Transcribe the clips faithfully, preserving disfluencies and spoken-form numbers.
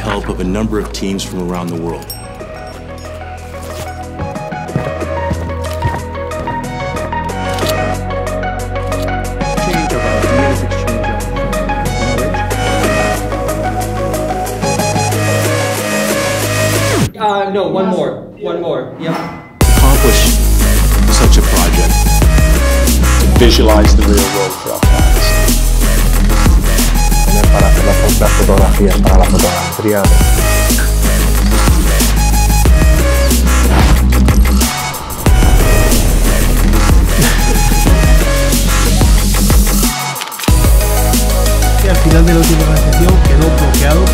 help of a number of teams from around the world. Uh, no, one more, one more, yeah. Accomplish such a project. To visualize the real world for our clients. Y al final de la última sesión quedó bloqueado por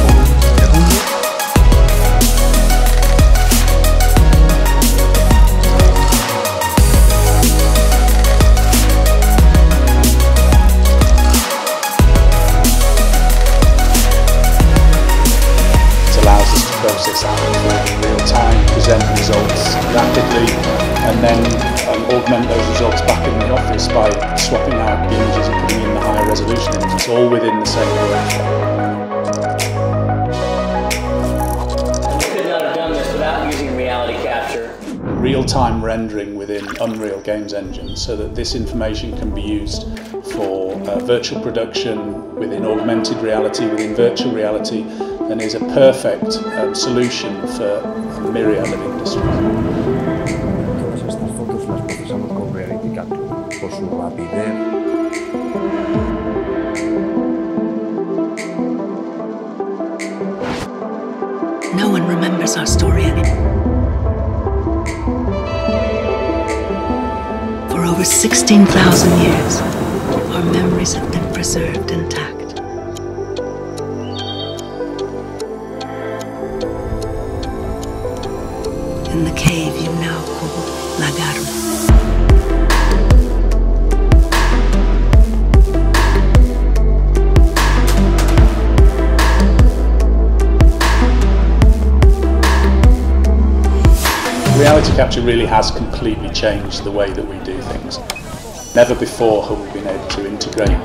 process out of work real time, present results rapidly, and then um, augment those results back in the office by swapping out the images and putting in the higher resolution images. It's all within the same workshop. We could not have done this without using Reality Capture. Real-time rendering within Unreal Games Engine, so that this information can be used for uh, virtual production within augmented reality, within virtual reality, and is a perfect um, solution for a myriad of industries. Todas estas fotos las procesamos con Reality Capture por su rapidez. No one remembers our story for over sixteen thousand years. Our memories have been preserved intact. In the cave you now call Lagarrus. Reality Capture really has completely changed the way that we do things. Never before have we been able to integrate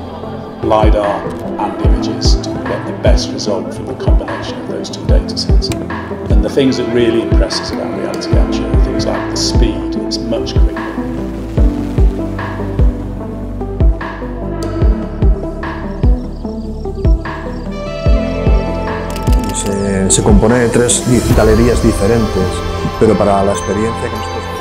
LiDAR and images to get the best result from the combination of those two data sets. And the things that really impress us about Reality Capture are things like the speed. It's much quicker. Se, se compone de tres galerías diferentes, pero para la experiencia que nosotros